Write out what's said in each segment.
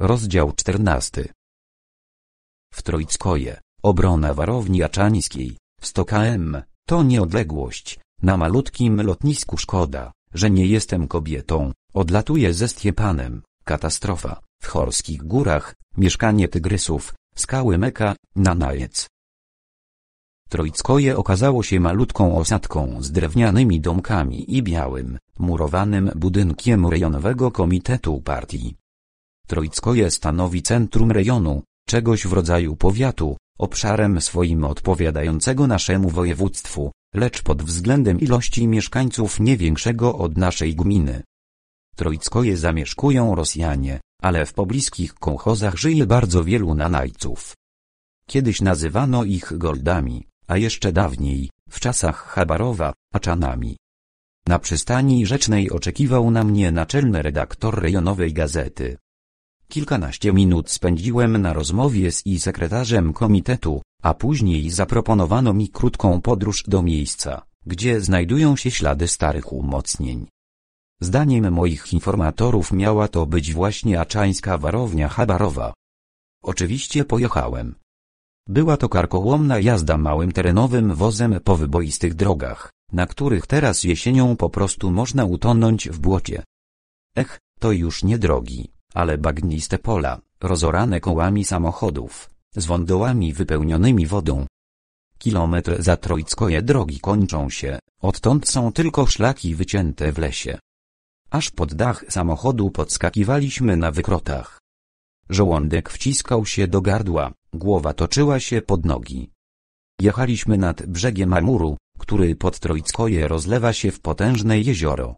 Rozdział 14. W Troickoje, obrona warowni aczańskiej, 100 km, to nieodległość, na malutkim lotnisku. Szkoda, że nie jestem kobietą, odlatuję ze Stjepanem, katastrofa, w Chorskich Górach, mieszkanie tygrysów, skały Meka, Nanajec. Troickoje okazało się malutką osadką z drewnianymi domkami i białym, murowanym budynkiem rejonowego komitetu partii. Troickoje stanowi centrum rejonu, czegoś w rodzaju powiatu, obszarem swoim odpowiadającego naszemu województwu, lecz pod względem ilości mieszkańców nie większego od naszej gminy. Troickoje zamieszkują Rosjanie, ale w pobliskich kołchozach żyje bardzo wielu Nanajców. Kiedyś nazywano ich Goldami, a jeszcze dawniej, w czasach Chabarowa, Aczanami. Na przystani rzecznej oczekiwał na mnie naczelny redaktor rejonowej gazety. Kilkanaście minut spędziłem na rozmowie z i sekretarzem komitetu, a później zaproponowano mi krótką podróż do miejsca, gdzie znajdują się ślady starych umocnień. Zdaniem moich informatorów miała to być właśnie aczańska warownia Chabarowa. Oczywiście pojechałem. Była to karkołomna jazda małym terenowym wozem po wyboistych drogach, na których teraz jesienią po prostu można utonąć w błocie. Ech, to już nie drogi, ale bagniste pola, rozorane kołami samochodów, z wądołami wypełnionymi wodą. Kilometr za Troickoje drogi kończą się, odtąd są tylko szlaki wycięte w lesie. Aż pod dach samochodu podskakiwaliśmy na wykrotach. Żołądek wciskał się do gardła, głowa toczyła się pod nogi. Jechaliśmy nad brzegiem Amuru, który pod Troickoje rozlewa się w potężne jezioro.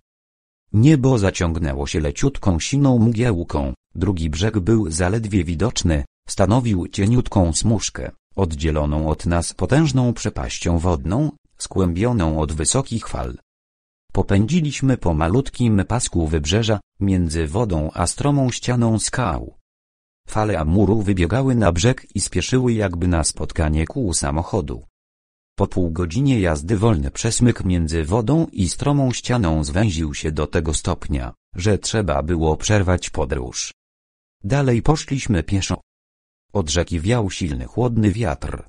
Niebo zaciągnęło się leciutką siną mgiełką, drugi brzeg był zaledwie widoczny, stanowił cieniutką smużkę, oddzieloną od nas potężną przepaścią wodną, skłębioną od wysokich fal. Popędziliśmy po malutkim pasku wybrzeża, między wodą a stromą ścianą skał. Fale Amuru wybiegały na brzeg i spieszyły jakby na spotkanie kół samochodu. Po pół godzinie jazdy wolny przesmyk między wodą i stromą ścianą zwęził się do tego stopnia, że trzeba było przerwać podróż. Dalej poszliśmy pieszo. Od rzeki wiał silny chłodny wiatr.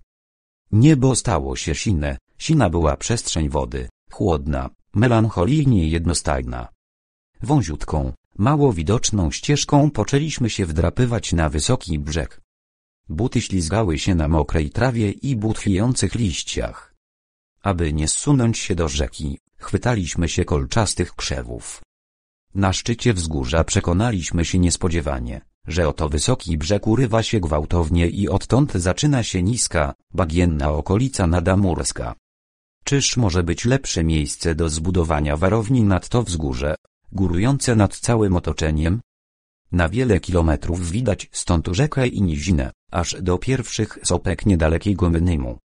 Niebo stało się sine, sina była przestrzeń wody, chłodna, melancholijnie jednostajna. Wąziutką, mało widoczną ścieżką poczęliśmy się wdrapywać na wysoki brzeg. Buty ślizgały się na mokrej trawie i butchiejących liściach. Aby nie zsunąć się do rzeki, chwytaliśmy się kolczastych krzewów. Na szczycie wzgórza przekonaliśmy się niespodziewanie, że oto wysoki brzeg urywa się gwałtownie i odtąd zaczyna się niska, bagienna okolica nadamurska. Czyż może być lepsze miejsce do zbudowania warowni nad to wzgórze, górujące nad całym otoczeniem? Na wiele kilometrów widać stąd rzekę i nizinę, aż do pierwszych sopek niedalekiego Mnymu.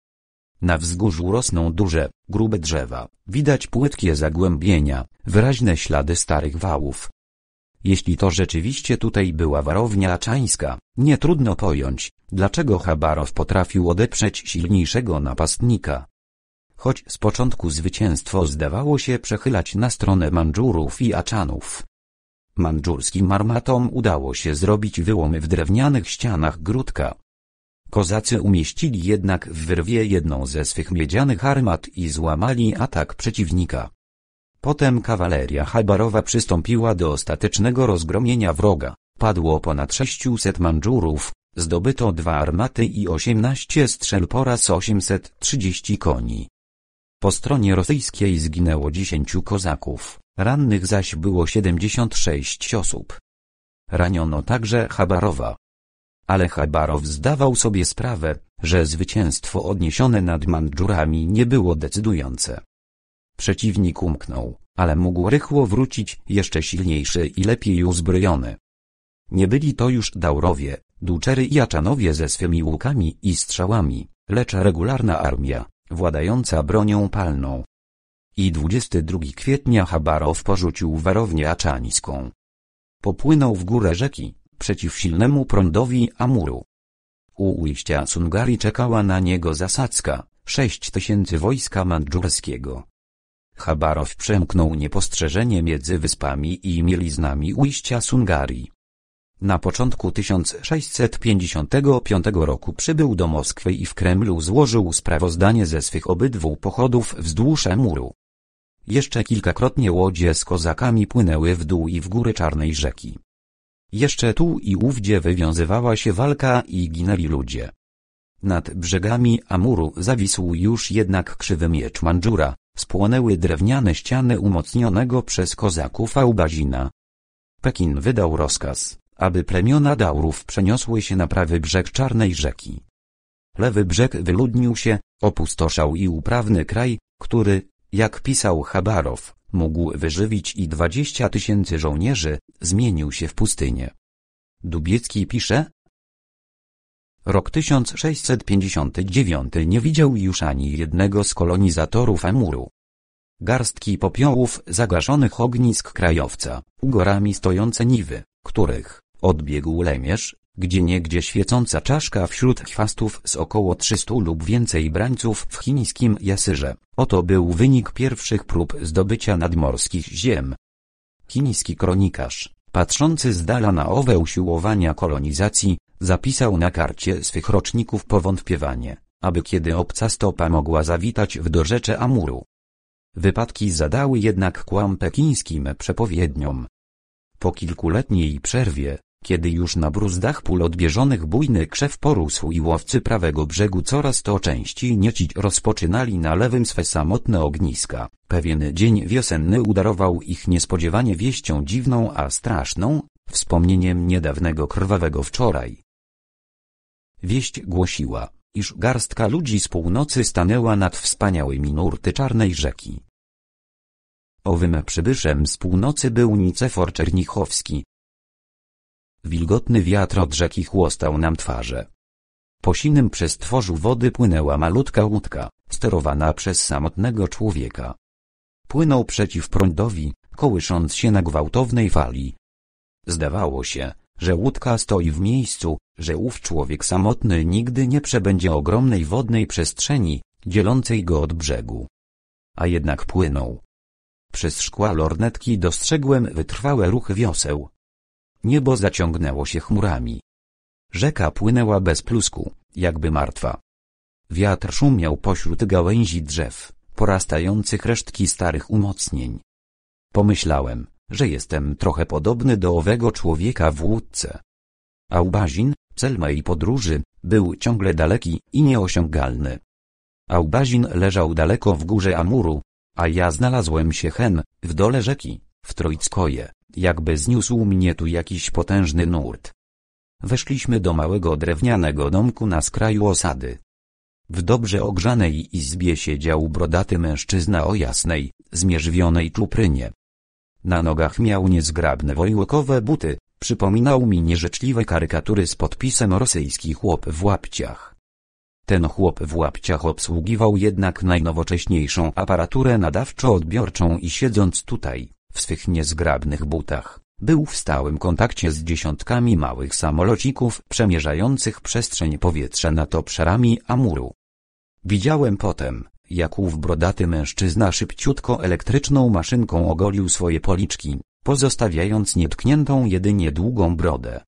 Na wzgórzu rosną duże, grube drzewa, widać płytkie zagłębienia, wyraźne ślady starych wałów. Jeśli to rzeczywiście tutaj była warownia aczańska, nie trudno pojąć, dlaczego Chabarow potrafił odeprzeć silniejszego napastnika. Choć z początku zwycięstwo zdawało się przechylać na stronę Mandżurów i Aczanów. Mandżurskim armatom udało się zrobić wyłomy w drewnianych ścianach gródka. Kozacy umieścili jednak w wyrwie jedną ze swych miedzianych armat i złamali atak przeciwnika. Potem kawaleria Chabarowa przystąpiła do ostatecznego rozgromienia wroga, padło ponad 600 Mandżurów, zdobyto 2 armaty i 18 strzel po raz 830 koni. Po stronie rosyjskiej zginęło 10 kozaków, rannych zaś było 76 osób. Raniono także Chabarowa. Ale Chabarow zdawał sobie sprawę, że zwycięstwo odniesione nad Mandżurami nie było decydujące. Przeciwnik umknął, ale mógł rychło wrócić jeszcze silniejszy i lepiej uzbrojony. Nie byli to już Daurowie, Duczery i Aczanowie ze swymi łukami i strzałami, lecz regularna armia, władająca bronią palną. I 22 kwietnia Chabarow porzucił warownię aczańską. Popłynął w górę rzeki, przeciw silnemu prądowi Amuru. U ujścia Sungari czekała na niego zasadzka, 6000 wojska mandżurskiego. Chabarow przemknął niepostrzeżenie między wyspami i mieliznami ujścia Sungari. Na początku 1655 roku przybył do Moskwy i w Kremlu złożył sprawozdanie ze swych obydwu pochodów wzdłuż Amuru. Jeszcze kilkakrotnie łodzie z kozakami płynęły w dół i w góry Czarnej Rzeki. Jeszcze tu i ówdzie wywiązywała się walka i ginęli ludzie. Nad brzegami Amuru zawisł już jednak krzywy miecz Mandżura, spłonęły drewniane ściany umocnionego przez kozaków Aubazina. Pekin wydał rozkaz, aby plemiona Daurów przeniosły się na prawy brzeg Czarnej Rzeki. Lewy brzeg wyludnił się, opustoszał i uprawny kraj, który, jak pisał Chabarow, mógł wyżywić i 20 000 żołnierzy, zmienił się w pustynię. Dubiecki pisze: Rok 1659 nie widział już ani jednego z kolonizatorów Amuru. Garstki popiołów zagaszonych ognisk krajowca, górami stojące niwy, których odbiegł lemierz, gdzieniegdzie świecąca czaszka wśród chwastów z około 300 lub więcej brańców w chińskim Jasyrze. Oto był wynik pierwszych prób zdobycia nadmorskich ziem. Chiński kronikarz, patrzący z dala na owe usiłowania kolonizacji, zapisał na karcie swych roczników powątpiewanie, aby kiedy obca stopa mogła zawitać w dorzecze Amuru. Wypadki zadały jednak kłam pekińskim przepowiedniom. Po kilkuletniej przerwie, kiedy już na bruzdach pól odbieżonych bujny krzew porósł i łowcy prawego brzegu coraz to częściej niecić rozpoczynali na lewym swe samotne ogniska, pewien dzień wiosenny udarował ich niespodziewanie wieścią dziwną a straszną, wspomnieniem niedawnego krwawego wczoraj. Wieść głosiła, iż garstka ludzi z północy stanęła nad wspaniałymi nurty Czarnej Rzeki. Owym przybyszem z północy był Nicefor Czernichowski. Wilgotny wiatr od rzeki chłostał nam twarze. Po sinym przestworzu wody płynęła malutka łódka, sterowana przez samotnego człowieka. Płynął przeciw prądowi, kołysząc się na gwałtownej fali. Zdawało się, że łódka stoi w miejscu, że ów człowiek samotny nigdy nie przebędzie ogromnej wodnej przestrzeni, dzielącej go od brzegu. A jednak płynął. Przez szkła lornetki dostrzegłem wytrwałe ruchy wioseł. Niebo zaciągnęło się chmurami. Rzeka płynęła bez plusku, jakby martwa. Wiatr szumiał pośród gałęzi drzew, porastających resztki starych umocnień. Pomyślałem, że jestem trochę podobny do owego człowieka w łódce. Aubazin, cel mojej podróży, był ciągle daleki i nieosiągalny. Aubazin leżał daleko w górze Amuru, a ja znalazłem się hen, w dole rzeki, w Troickoje, jakby zniósł mnie tu jakiś potężny nurt. Weszliśmy do małego drewnianego domku na skraju osady. W dobrze ogrzanej izbie siedział brodaty mężczyzna o jasnej, zmierzwionej czuprynie. Na nogach miał niezgrabne wojłokowe buty, przypominał mi nieżyczliwe karykatury z podpisem rosyjski chłop w łapciach. Ten chłop w łapciach obsługiwał jednak najnowocześniejszą aparaturę nadawczo-odbiorczą i siedząc tutaj, w swych niezgrabnych butach, był w stałym kontakcie z dziesiątkami małych samolocików przemierzających przestrzeń powietrza nad obszarami Amuru. Widziałem potem, jak ów brodaty mężczyzna szybciutko elektryczną maszynką ogolił swoje policzki, pozostawiając nietkniętą jedynie długą brodę.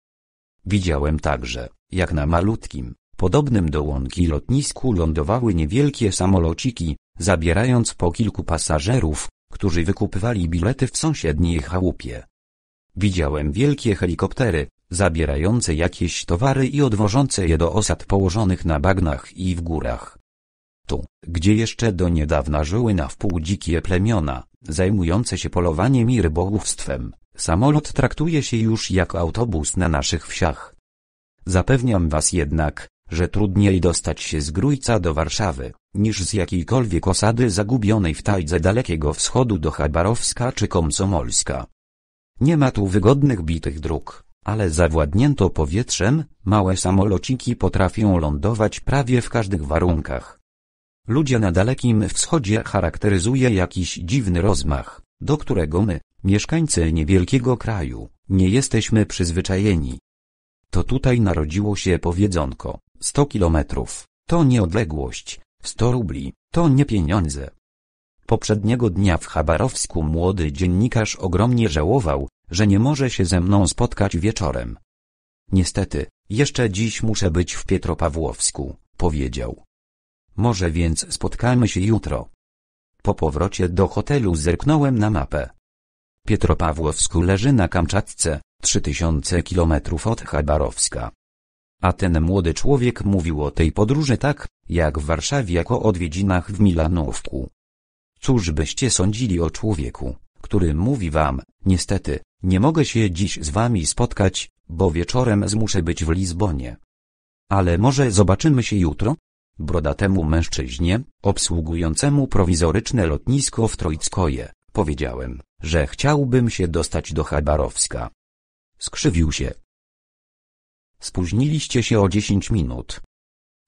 Widziałem także, jak na malutkim, podobnym do łąki lotnisku lądowały niewielkie samolociki, zabierając po kilku pasażerów, którzy wykupywali bilety w sąsiedniej chałupie. Widziałem wielkie helikoptery, zabierające jakieś towary i odwożące je do osad położonych na bagnach i w górach. Tu, gdzie jeszcze do niedawna żyły na wpół dzikie plemiona, zajmujące się polowaniem i rybołówstwem, samolot traktuje się już jak autobus na naszych wsiach. Zapewniam was jednak, że trudniej dostać się z Grójca do Warszawy, niż z jakiejkolwiek osady zagubionej w tajdze Dalekiego Wschodu do Chabarowska czy Komsomolska. Nie ma tu wygodnych bitych dróg, ale zawładnięto powietrzem, małe samolociki potrafią lądować prawie w każdych warunkach. Ludzie na Dalekim Wschodzie charakteryzuje jakiś dziwny rozmach, do którego my, mieszkańcy niewielkiego kraju, nie jesteśmy przyzwyczajeni. To tutaj narodziło się powiedzonko: 100 kilometrów, to nie odległość, 100 rubli, to nie pieniądze. Poprzedniego dnia w Chabarowsku młody dziennikarz ogromnie żałował, że nie może się ze mną spotkać wieczorem. Niestety, jeszcze dziś muszę być w Pietropawłowsku, powiedział. Może więc spotkamy się jutro. Po powrocie do hotelu zerknąłem na mapę. Pietropawłowsk leży na Kamczatce, 3000 kilometrów od Chabarowska. A ten młody człowiek mówił o tej podróży tak, jak w Warszawie, jako o odwiedzinach w Milanówku. Cóż byście sądzili o człowieku, który mówi wam, niestety, nie mogę się dziś z wami spotkać, bo wieczorem zmuszę być w Lizbonie. Ale może zobaczymy się jutro? Brodatemu mężczyźnie, obsługującemu prowizoryczne lotnisko w Trojskoje, powiedziałem, że chciałbym się dostać do Chabarowska. Skrzywił się. Spóźniliście się o 10 minut.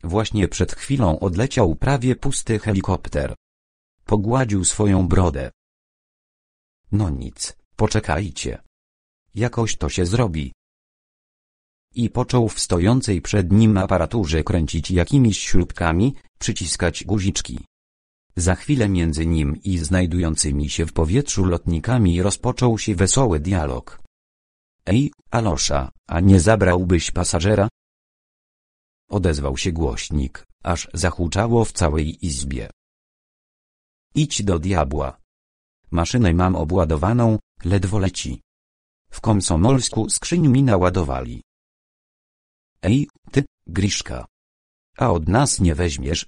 Właśnie przed chwilą odleciał prawie pusty helikopter. Pogładził swoją brodę. No nic, poczekajcie. Jakoś to się zrobi. I począł w stojącej przed nim aparaturze kręcić jakimiś śrubkami, przyciskać guziczki. Za chwilę między nim i znajdującymi się w powietrzu lotnikami rozpoczął się wesoły dialog. Ej, Alosza, a nie zabrałbyś pasażera? Odezwał się głośnik, aż zahuczało w całej izbie. Idź do diabła. Maszynę mam obładowaną, ledwo leci. W Komsomolsku skrzyń mi naładowali. Ej, ty, Griszka. A od nas nie weźmiesz?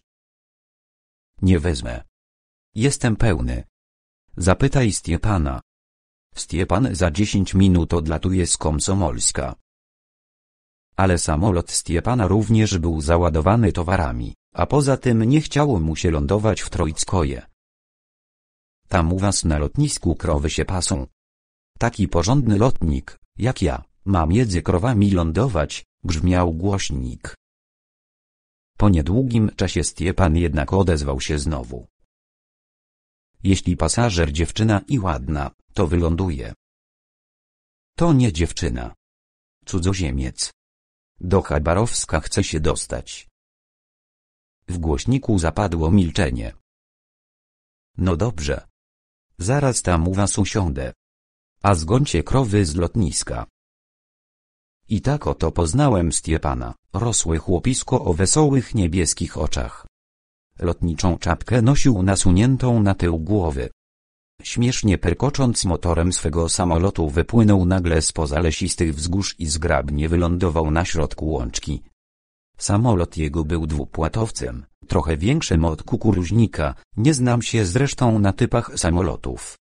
Nie wezmę. Jestem pełny. Zapytaj Stiepana. Stiepan za 10 minut odlatuje z Komsomolska. Ale samolot Stiepana również był załadowany towarami, a poza tym nie chciało mu się lądować w Trojskoje. Tam u was na lotnisku krowy się pasą. Taki porządny lotnik, jak ja, ma między krowami lądować, brzmiał głośnik. Po niedługim czasie Stiepan jednak odezwał się znowu. Jeśli pasażer dziewczyna i ładna, to wyląduje. To nie dziewczyna. Cudzoziemiec. Do Chabarowska chce się dostać. W głośniku zapadło milczenie. No dobrze. Zaraz tam u was usiądę. A zgońcie krowy z lotniska. I tak oto poznałem Stiepana, rosłe chłopisko o wesołych niebieskich oczach. Lotniczą czapkę nosił nasuniętą na tył głowy. Śmiesznie perkocząc motorem swego samolotu wypłynął nagle spoza lesistych wzgórz i zgrabnie wylądował na środku łączki. Samolot jego był dwupłatowcem, trochę większym od kukuruźnika, nie znam się zresztą na typach samolotów.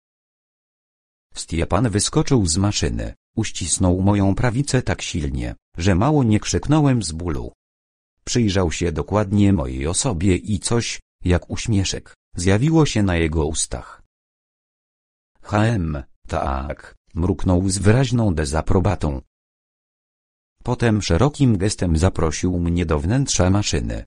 Stiepan wyskoczył z maszyny, uścisnął moją prawicę tak silnie, że mało nie krzyknąłem z bólu. Przyjrzał się dokładnie mojej osobie i coś, jak uśmieszek, zjawiło się na jego ustach. Hm, tak, mruknął z wyraźną dezaprobatą. Potem szerokim gestem zaprosił mnie do wnętrza maszyny.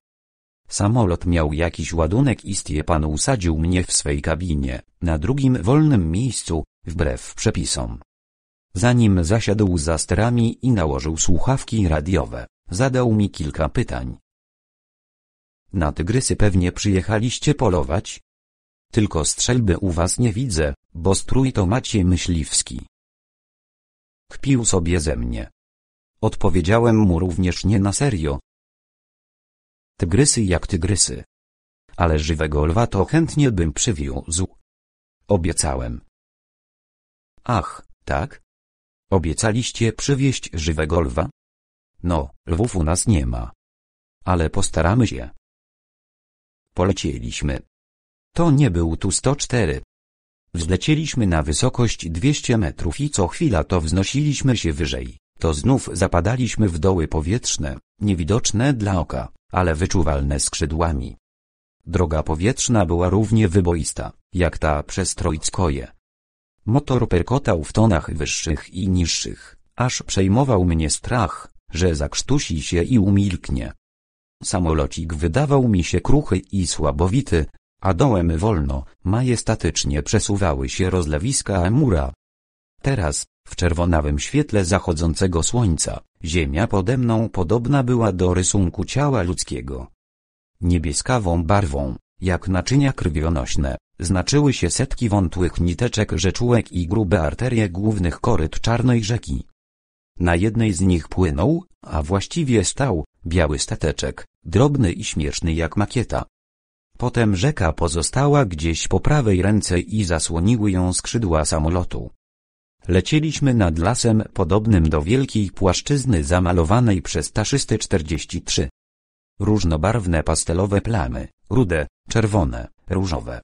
Samolot miał jakiś ładunek i Stiepan usadził mnie w swej kabinie, na drugim wolnym miejscu, wbrew przepisom. Zanim zasiadł za sterami i nałożył słuchawki radiowe, zadał mi kilka pytań. Na tygrysy pewnie przyjechaliście polować? Tylko strzelby u was nie widzę, bo strój to macie myśliwski. Kpił sobie ze mnie. Odpowiedziałem mu również nie na serio. Tygrysy jak tygrysy. Ale żywego lwa to chętnie bym przywiózł. Obiecałem. Ach, tak? Obiecaliście przywieźć żywego lwa? No, lwów u nas nie ma. Ale postaramy się. Polecieliśmy. To nie był Tu-104. Wzlecieliśmy na wysokość 200 metrów i co chwila to wznosiliśmy się wyżej, to znów zapadaliśmy w doły powietrzne, niewidoczne dla oka, ale wyczuwalne skrzydłami. Droga powietrzna była równie wyboista, jak ta przez Trojskoje. Motor perkotał w tonach wyższych i niższych, aż przejmował mnie strach, że zakrztusi się i umilknie. Samolocik wydawał mi się kruchy i słabowity, a dołem wolno, majestatycznie przesuwały się rozlewiska Amura. Teraz, w czerwonawym świetle zachodzącego słońca, ziemia pode mną podobna była do rysunku ciała ludzkiego. Niebieskawą barwą, jak naczynia krwionośne, znaczyły się setki wątłych niteczek rzeczółek i grube arterie głównych koryt czarnej rzeki. Na jednej z nich płynął, a właściwie stał, biały stateczek, drobny i śmieszny jak makieta. Potem rzeka pozostała gdzieś po prawej ręce i zasłoniły ją skrzydła samolotu. Lecieliśmy nad lasem podobnym do wielkiej płaszczyzny zamalowanej przez Taszyste 43. Różnobarwne pastelowe plamy, rude, czerwone, różowe.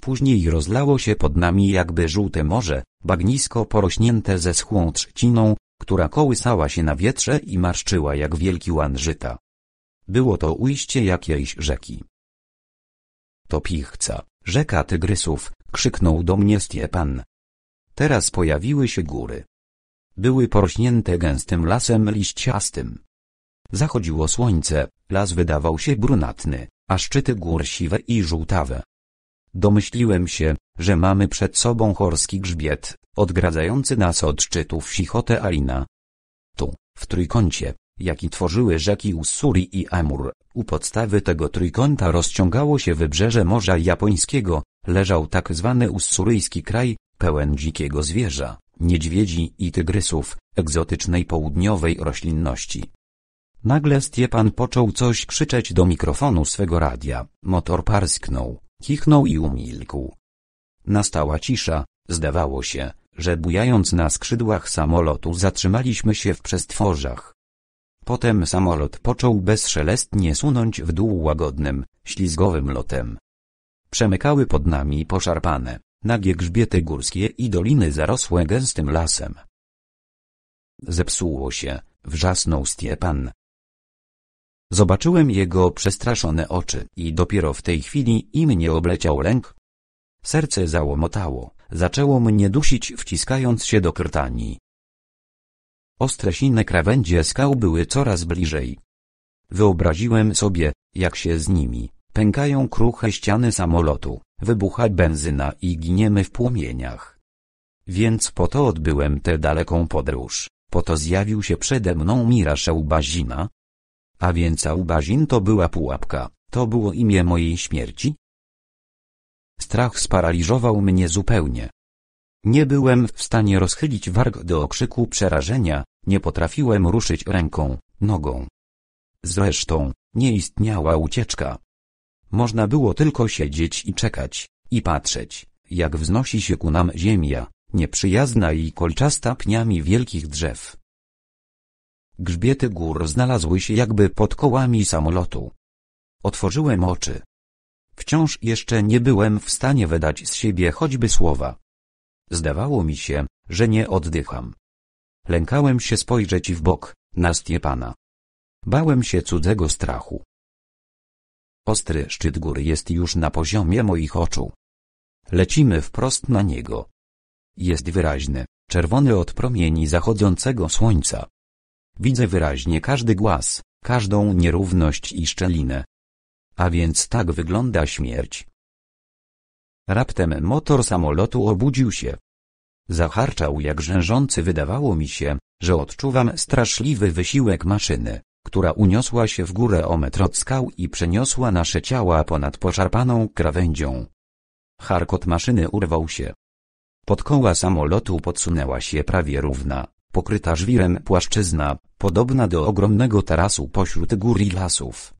Później rozlało się pod nami jakby żółte morze, bagnisko porośnięte zeschłą trzciną, która kołysała się na wietrze i marszczyła jak wielki łan żyta. Było to ujście jakiejś rzeki. To Pichca, rzeka tygrysów, krzyknął do mnie Stjepan. Teraz pojawiły się góry. Były porośnięte gęstym lasem liściastym. Zachodziło słońce, las wydawał się brunatny, a szczyty gór siwe i żółtawe. Domyśliłem się, że mamy przed sobą górski grzbiet, odgradzający nas od szczytów Chichotę Alina. Tu, w trójkącie, jaki tworzyły rzeki Ussuri i Amur, u podstawy tego trójkąta rozciągało się wybrzeże Morza Japońskiego, leżał tak zwany ussuryjski kraj, pełen dzikiego zwierza, niedźwiedzi i tygrysów, egzotycznej południowej roślinności. Nagle Stjepan począł coś krzyczeć do mikrofonu swego radia, motor parsknął, kichnął i umilkł. Nastała cisza, zdawało się, że bujając na skrzydłach samolotu zatrzymaliśmy się w przestworzach. Potem samolot począł bezszelestnie sunąć w dół łagodnym, ślizgowym lotem. Przemykały pod nami poszarpane, nagie grzbiety górskie i doliny zarosłe gęstym lasem. Zepsuło się, wrzasnął Stjepan. Zobaczyłem jego przestraszone oczy i dopiero w tej chwili i mnie obleciał lęk. Serce załomotało, zaczęło mnie dusić wciskając się do krtani. Ostre sine krawędzie skał były coraz bliżej. Wyobraziłem sobie, jak się z nimi pękają kruche ściany samolotu, wybucha benzyna i giniemy w płomieniach. Więc po to odbyłem tę daleką podróż, po to zjawił się przede mną miraż Aubazina. A więc Aubazin to była pułapka, to było imię mojej śmierci? Strach sparaliżował mnie zupełnie. Nie byłem w stanie rozchylić warg do okrzyku przerażenia, nie potrafiłem ruszyć ręką, nogą. Zresztą, nie istniała ucieczka. Można było tylko siedzieć i czekać, i patrzeć, jak wznosi się ku nam ziemia, nieprzyjazna i kolczasta pniami wielkich drzew. Grzbiety gór znalazły się jakby pod kołami samolotu. Otworzyłem oczy. Wciąż jeszcze nie byłem w stanie wydać z siebie choćby słowa. Zdawało mi się, że nie oddycham. Lękałem się spojrzeć w bok, na Stjepana. Bałem się cudzego strachu. Ostry szczyt góry jest już na poziomie moich oczu. Lecimy wprost na niego. Jest wyraźny, czerwony od promieni zachodzącego słońca. Widzę wyraźnie każdy głaz, każdą nierówność i szczelinę. A więc tak wygląda śmierć. Raptem motor samolotu obudził się. Zaharczał jak rzężący, wydawało mi się, że odczuwam straszliwy wysiłek maszyny, która uniosła się w górę o metr od skał i przeniosła nasze ciała ponad poszarpaną krawędzią. Charkot maszyny urwał się. Pod koła samolotu podsunęła się prawie równa, pokryta żwirem płaszczyzna, podobna do ogromnego tarasu pośród gór i lasów.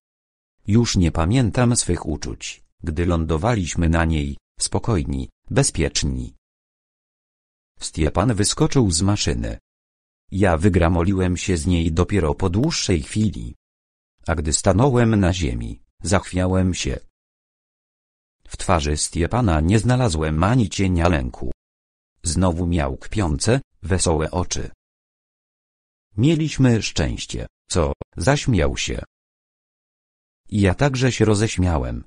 Już nie pamiętam swych uczuć, gdy lądowaliśmy na niej, spokojni, bezpieczni. Stjepan wyskoczył z maszyny. Ja wygramoliłem się z niej dopiero po dłuższej chwili. A gdy stanąłem na ziemi, zachwiałem się. W twarzy Stjepana nie znalazłem ani cienia lęku. Znowu miał kpiące, wesołe oczy. Mieliśmy szczęście, co? Zaśmiał się. I ja także się roześmiałem.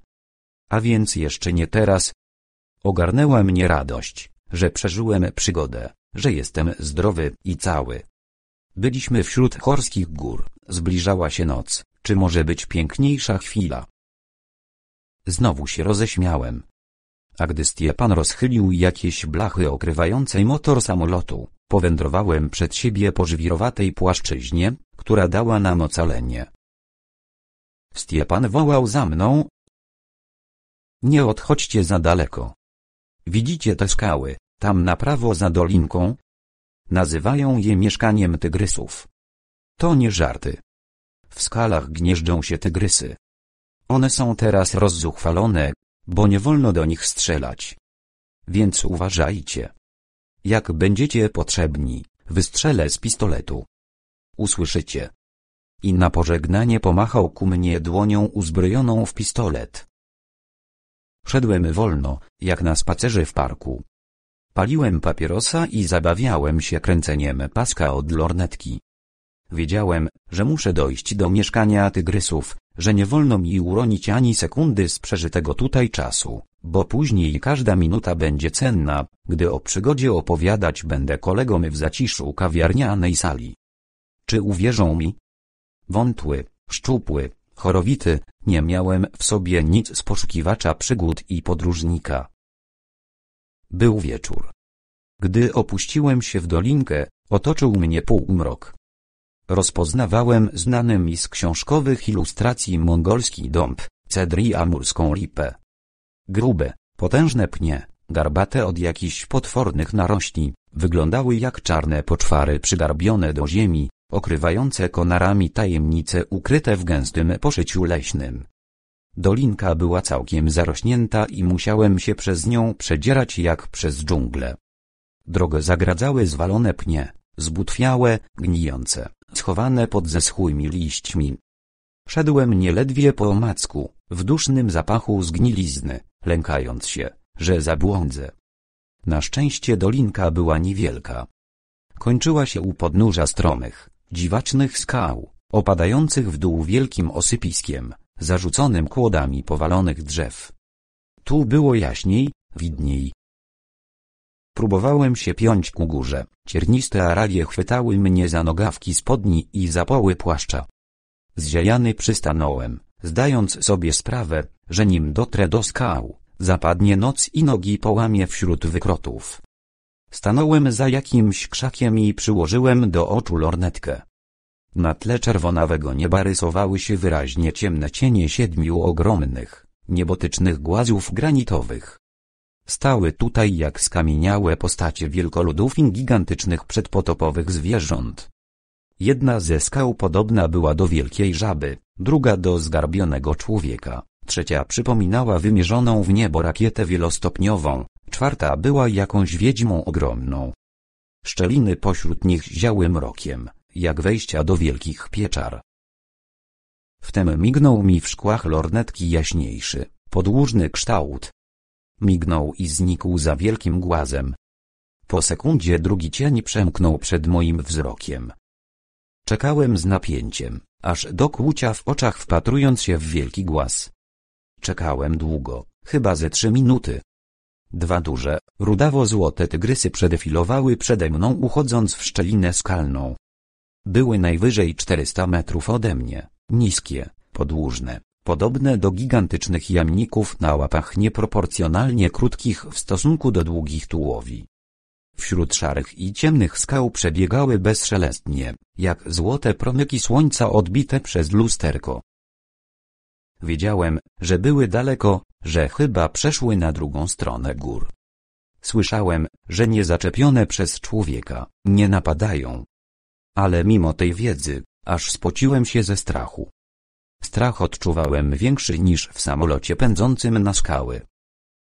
A więc jeszcze nie teraz. Ogarnęła mnie radość, że przeżyłem przygodę, że jestem zdrowy i cały. Byliśmy wśród górskich gór, zbliżała się noc, czy może być piękniejsza chwila? Znowu się roześmiałem. A gdy Stjepan rozchylił jakieś blachy okrywające motor samolotu, powędrowałem przed siebie po żwirowatej płaszczyźnie, która dała nam ocalenie. Stjepan wołał za mną. Nie odchodźcie za daleko. Widzicie te skały, tam na prawo za dolinką? Nazywają je mieszkaniem tygrysów. To nie żarty. W skalach gnieżdżą się tygrysy. One są teraz rozzuchwalone, bo nie wolno do nich strzelać. Więc uważajcie. Jak będziecie potrzebni, wystrzelę z pistoletu. Usłyszycie. I na pożegnanie pomachał ku mnie dłonią uzbrojoną w pistolet. Szedłem wolno, jak na spacerze w parku. Paliłem papierosa i zabawiałem się kręceniem paska od lornetki. Wiedziałem, że muszę dojść do mieszkania tygrysów, że nie wolno mi uronić ani sekundy z przeżytego tutaj czasu, bo później każda minuta będzie cenna, gdy o przygodzie opowiadać będę kolegom w zaciszu kawiarnianej sali. Czy uwierzą mi? Wątły, szczupły, chorowity, nie miałem w sobie nic z poszukiwacza przygód i podróżnika. Był wieczór. Gdy opuściłem się w dolinkę, otoczył mnie półmrok. Rozpoznawałem znany mi z książkowych ilustracji mongolski dąb, cedr i amurską lipę. Grube, potężne pnie, garbate od jakichś potwornych narośli, wyglądały jak czarne poczwary przygarbione do ziemi, okrywające konarami tajemnice ukryte w gęstym poszyciu leśnym. Dolinka była całkiem zarośnięta i musiałem się przez nią przedzierać jak przez dżunglę. Drogę zagradzały zwalone pnie, zbutwiałe, gnijące, schowane pod zeschłymi liśćmi. Szedłem nieledwie po omacku, w dusznym zapachu zgnilizny, lękając się, że zabłądzę. Na szczęście dolinka była niewielka. Kończyła się u podnóża stromych, dziwacznych skał, opadających w dół wielkim osypiskiem, zarzuconym kłodami powalonych drzew. Tu było jaśniej, widniej. Próbowałem się piąć ku górze, cierniste aralie chwytały mnie za nogawki spodni i za poły płaszcza. Zziajany przystanąłem, zdając sobie sprawę, że nim dotrę do skał, zapadnie noc i nogi połamie wśród wykrotów. Stanąłem za jakimś krzakiem i przyłożyłem do oczu lornetkę. Na tle czerwonawego nieba rysowały się wyraźnie ciemne cienie siedmiu ogromnych, niebotycznych głazów granitowych. Stały tutaj jak skamieniałe postacie wielkoludów i gigantycznych przedpotopowych zwierząt. Jedna ze skał podobna była do wielkiej żaby, druga do zgarbionego człowieka, trzecia przypominała wymierzoną w niebo rakietę wielostopniową, czwarta była jakąś wiedźmą ogromną. Szczeliny pośród nich ziały mrokiem, jak wejścia do wielkich pieczar. Wtem mignął mi w szkłach lornetki jaśniejszy, podłużny kształt. Mignął i znikł za wielkim głazem. Po sekundzie drugi cień przemknął przed moim wzrokiem. Czekałem z napięciem, aż do kłucia w oczach wpatrując się w wielki głaz. Czekałem długo, chyba ze 3 minuty. Dwa duże, rudawo-złote tygrysy przedefilowały przede mną uchodząc w szczelinę skalną. Były najwyżej 400 metrów ode mnie, niskie, podłużne, podobne do gigantycznych jamników na łapach nieproporcjonalnie krótkich w stosunku do długich tułowi. Wśród szarych i ciemnych skał przebiegały bezszelestnie, jak złote promyki słońca odbite przez lusterko. Wiedziałem, że były daleko, że chyba przeszły na drugą stronę gór. Słyszałem, że nie zaczepione przez człowieka, nie napadają. Ale mimo tej wiedzy, aż spociłem się ze strachu. Strach odczuwałem większy niż w samolocie pędzącym na skały.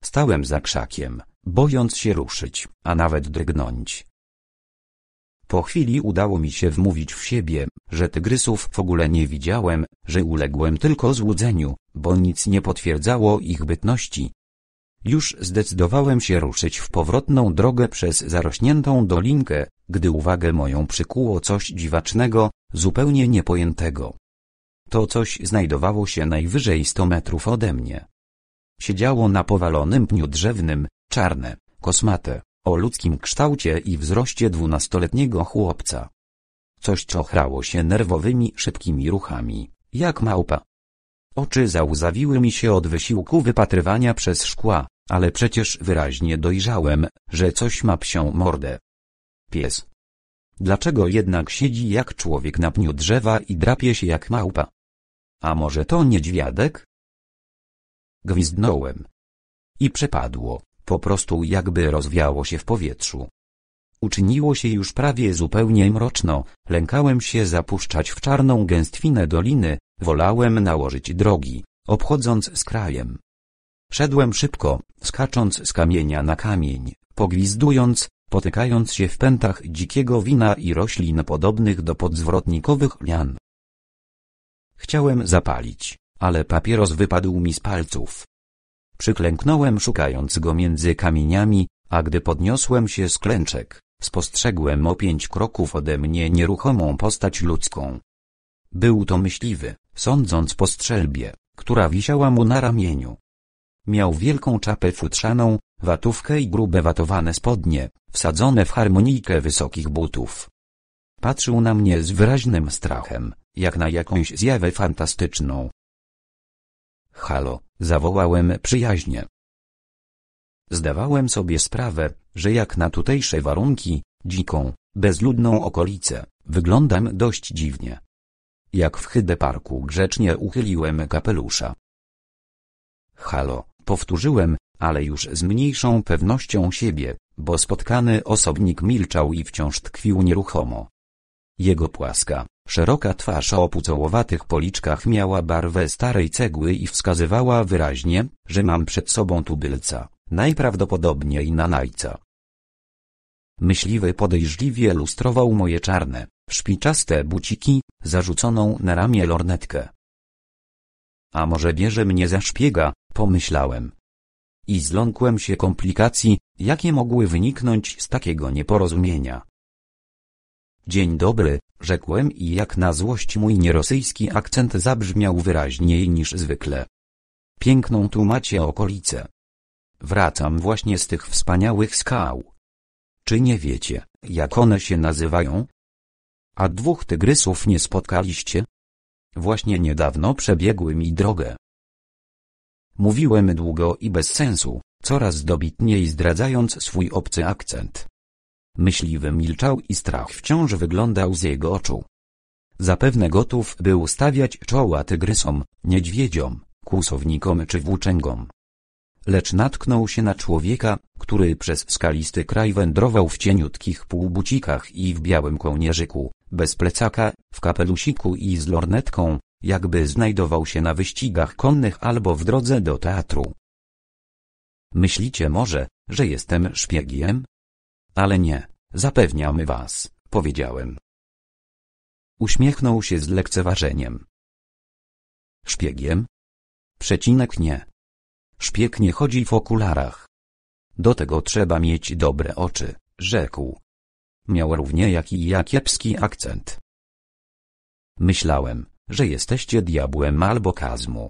Stałem za krzakiem, bojąc się ruszyć, a nawet drgnąć. Po chwili udało mi się wmówić w siebie, że tygrysów w ogóle nie widziałem, że uległem tylko złudzeniu, bo nic nie potwierdzało ich bytności. Już zdecydowałem się ruszyć w powrotną drogę przez zarośniętą dolinkę, gdy uwagę moją przykuło coś dziwacznego, zupełnie niepojętego. To coś znajdowało się najwyżej 100 metrów ode mnie. Siedziało na powalonym pniu drzewnym, czarne, kosmate, o ludzkim kształcie i wzroście 12-letniego chłopca. Coś czochrało się nerwowymi, szybkimi ruchami, jak małpa. Oczy załzawiły mi się od wysiłku wypatrywania przez szkła, ale przecież wyraźnie dojrzałem, że coś ma psią mordę. Pies. Dlaczego jednak siedzi jak człowiek na pniu drzewa i drapie się jak małpa? A może to niedźwiadek? Gwizdnąłem. I przepadło, po prostu jakby rozwiało się w powietrzu. Uczyniło się już prawie zupełnie mroczno, lękałem się zapuszczać w czarną gęstwinę doliny, wolałem nałożyć drogi, obchodząc z krajem. Szedłem szybko, skacząc z kamienia na kamień, pogwizdując, potykając się w pętach dzikiego wina i roślin podobnych do podzwrotnikowych lian. Chciałem zapalić, ale papieros wypadł mi z palców. Przyklęknąłem szukając go między kamieniami, a gdy podniosłem się z klęczek, spostrzegłem o 5 kroków ode mnie nieruchomą postać ludzką. Był to myśliwy, sądząc po strzelbie, która wisiała mu na ramieniu. Miał wielką czapę futrzaną, watówkę i grube watowane spodnie, wsadzone w harmonijkę wysokich butów. Patrzył na mnie z wyraźnym strachem, jak na jakąś zjawę fantastyczną. Halo, zawołałem przyjaźnie. Zdawałem sobie sprawę, że jak na tutejsze warunki, dziką, bezludną okolicę, wyglądam dość dziwnie. Jak w Hyde Parku grzecznie uchyliłem kapelusza. Halo, powtórzyłem, ale już z mniejszą pewnością siebie, bo spotkany osobnik milczał i wciąż tkwił nieruchomo. Jego płaska, szeroka twarz o pucołowatych policzkach miała barwę starej cegły i wskazywała wyraźnie, że mam przed sobą tubylca, najprawdopodobniej nanajca. Myśliwy podejrzliwie lustrował moje czarne, szpiczaste buciki, zarzuconą na ramię lornetkę. A może bierze mnie za szpiega, pomyślałem. I zląkłem się komplikacji, jakie mogły wyniknąć z takiego nieporozumienia. Dzień dobry, rzekłem i jak na złość mój nierosyjski akcent zabrzmiał wyraźniej niż zwykle. Piękną tu macie okolicę. Wracam właśnie z tych wspaniałych skał. Czy nie wiecie, jak one się nazywają? A 2 tygrysów nie spotkaliście? Właśnie niedawno przebiegły mi drogę. Mówiłem długo i bez sensu, coraz dobitniej zdradzając swój obcy akcent. Myśliwy milczał i strach wciąż wyglądał z jego oczu. Zapewne gotów był stawiać czoła tygrysom, niedźwiedziom, kłusownikom czy włóczęgom. Lecz natknął się na człowieka, który przez skalisty kraj wędrował w cieniutkich półbucikach i w białym kołnierzyku, bez plecaka, w kapelusiku i z lornetką, jakby znajdował się na wyścigach konnych albo w drodze do teatru. Myślicie może, że jestem szpiegiem? Ale nie, zapewniamy was, powiedziałem. Uśmiechnął się z lekceważeniem. Szpiegiem? Przecinek nie. Szpieg nie chodzi w okularach. Do tego trzeba mieć dobre oczy, rzekł. Miał równie jak i ja kiepski akcent. Myślałem, że jesteście diabłem albo kazmu.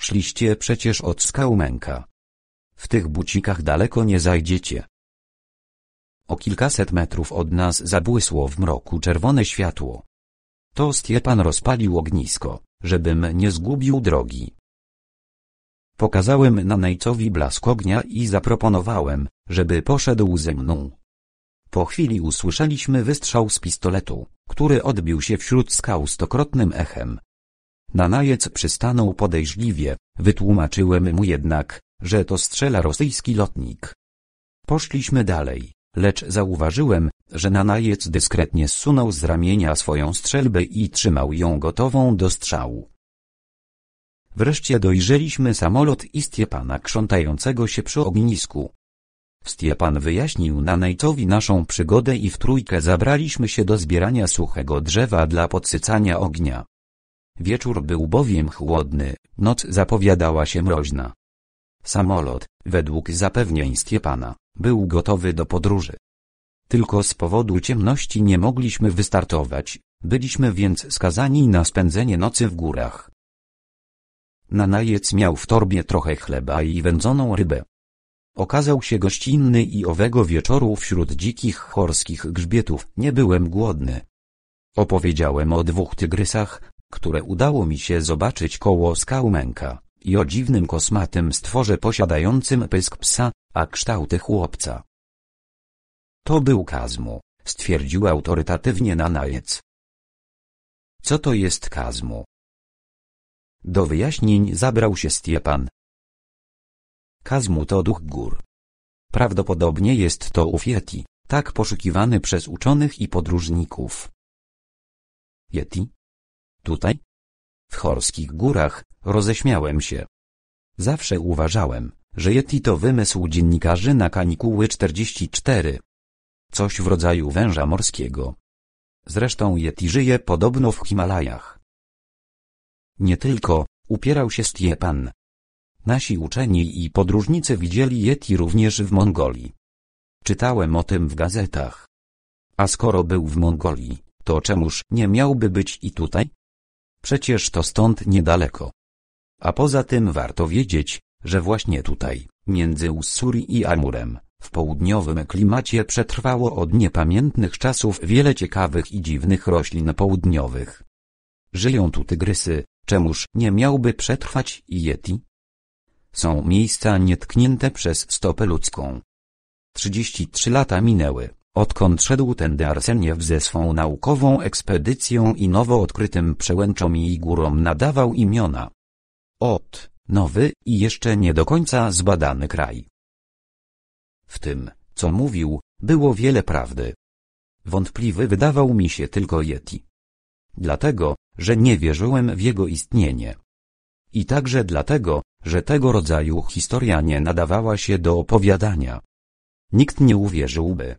Szliście przecież od skał męka. W tych bucikach daleko nie zajdziecie. O kilkaset metrów od nas zabłysło w mroku czerwone światło. To Stjepan rozpalił ognisko, żebym nie zgubił drogi. Pokazałem nanajcowi blask ognia i zaproponowałem, żeby poszedł ze mną. Po chwili usłyszeliśmy wystrzał z pistoletu, który odbił się wśród skał stokrotnym echem. Nanajec przystanął podejrzliwie, wytłumaczyłem mu jednak, że to strzela rosyjski lotnik. Poszliśmy dalej, lecz zauważyłem, że nanajec dyskretnie zsunął z ramienia swoją strzelbę i trzymał ją gotową do strzału. Wreszcie dojrzeliśmy samolot i Stjepana krzątającego się przy ognisku. Stjepan wyjaśnił nanajcowi naszą przygodę i w trójkę zabraliśmy się do zbierania suchego drzewa dla podsycania ognia. Wieczór był bowiem chłodny, noc zapowiadała się mroźna. Samolot, według zapewnień Stjepana, był gotowy do podróży. Tylko z powodu ciemności nie mogliśmy wystartować, byliśmy więc skazani na spędzenie nocy w górach. Nanajec miał w torbie trochę chleba i wędzoną rybę. Okazał się gościnny i owego wieczoru wśród dzikich chorskich grzbietów nie byłem głodny. Opowiedziałem o 2 tygrysach, które udało mi się zobaczyć koło skał męka, i o dziwnym kosmatym stworze posiadającym pysk psa, a kształty chłopca. To był kazmu, stwierdził autorytatywnie nanajec. Co to jest kazmu? Do wyjaśnień zabrał się Stjepan. Kazmu to duch gór. Prawdopodobnie jest to Ufieti, tak poszukiwany przez uczonych i podróżników. Yeti? Tutaj? W Chorskich Górach, roześmiałem się. Zawsze uważałem, że Yeti to wymysł dziennikarzy na Kanikuły 44. Coś w rodzaju węża morskiego. Zresztą Yeti żyje podobno w Himalajach. Nie tylko, upierał się Stjepan. Nasi uczeni i podróżnicy widzieli Yeti również w Mongolii. Czytałem o tym w gazetach. A skoro był w Mongolii, to czemuż nie miałby być i tutaj? Przecież to stąd niedaleko. A poza tym warto wiedzieć, że właśnie tutaj, między Ussuri i Amurem, w południowym klimacie przetrwało od niepamiętnych czasów wiele ciekawych i dziwnych roślin południowych. Żyją tu tygrysy, czemuż nie miałby przetrwać i Yeti? Są miejsca nietknięte przez stopę ludzką. 33 lata minęły, odkąd szedł tędy Arseniew ze swą naukową ekspedycją i nowo odkrytym przełęczom i górom nadawał imiona. Ot, nowy i jeszcze nie do końca zbadany kraj. W tym, co mówił, było wiele prawdy. Wątpliwy wydawał mi się tylko Yeti. Dlatego, że nie wierzyłem w jego istnienie. I także dlatego, że tego rodzaju historia nie nadawała się do opowiadania. Nikt nie uwierzyłby.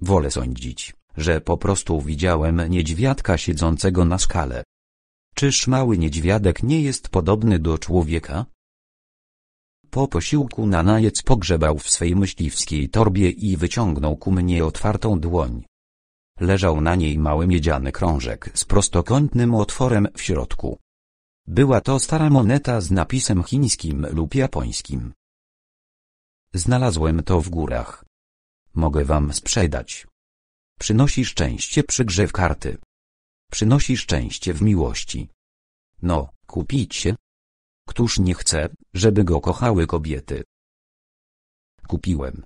Wolę sądzić, że po prostu widziałem niedźwiadka siedzącego na skale. Czyż mały niedźwiadek nie jest podobny do człowieka? Po posiłku Nanajec pogrzebał w swej myśliwskiej torbie i wyciągnął ku mnie otwartą dłoń. Leżał na niej mały miedziany krążek z prostokątnym otworem w środku. Była to stara moneta z napisem chińskim lub japońskim. Znalazłem to w górach. Mogę wam sprzedać. Przynosi szczęście przy grze w karty. Przynosi szczęście w miłości. No, kupicie? Któż nie chce, żeby go kochały kobiety? Kupiłem.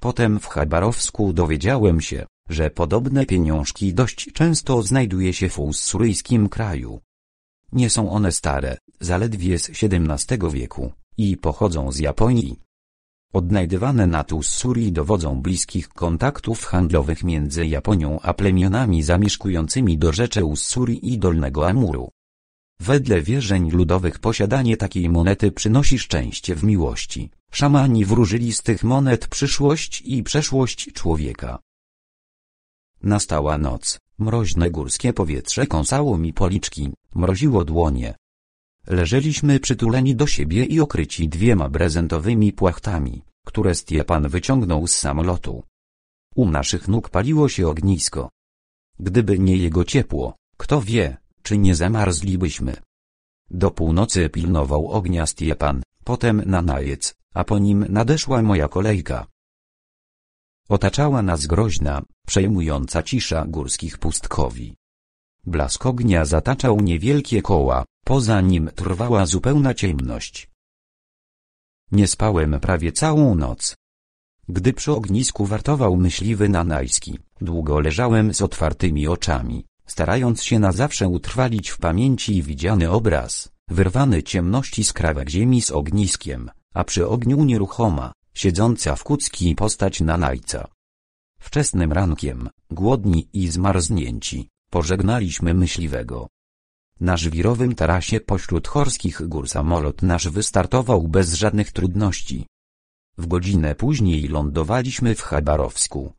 Potem w Chabarowsku dowiedziałem się, że podobne pieniążki dość często znajduje się w ussuryjskim kraju. Nie są one stare, zaledwie z XVII wieku, i pochodzą z Japonii. Odnajdywane na Ussuri dowodzą bliskich kontaktów handlowych między Japonią a plemionami zamieszkującymi dorzecza Ussuri i Dolnego Amuru. Wedle wierzeń ludowych posiadanie takiej monety przynosi szczęście w miłości. Szamani wróżyli z tych monet przyszłość i przeszłość człowieka. Nastała noc, mroźne górskie powietrze kąsało mi policzki, mroziło dłonie. Leżeliśmy przytuleni do siebie i okryci dwiema prezentowymi płachtami, które Stjepan wyciągnął z samolotu. U naszych nóg paliło się ognisko. Gdyby nie jego ciepło, kto wie, czy nie zamarzlibyśmy. Do północy pilnował ognia Stjepan, potem Nanajec, a po nim nadeszła moja kolejka. Otaczała nas groźna, przejmująca cisza górskich pustkowi. Blask ognia zataczał niewielkie koła, poza nim trwała zupełna ciemność. Nie spałem prawie całą noc. Gdy przy ognisku wartował myśliwy nanajski, długo leżałem z otwartymi oczami, starając się na zawsze utrwalić w pamięci widziany obraz, wyrwany ciemności skrawek ziemi z ogniskiem, a przy ogniu nieruchoma, siedząca w kucki postać Nanajca. Wczesnym rankiem, głodni i zmarznięci, pożegnaliśmy myśliwego. Na żwirowym tarasie pośród Chorskich Gór samolot nasz wystartował bez żadnych trudności. W godzinę później lądowaliśmy w Chabarowsku,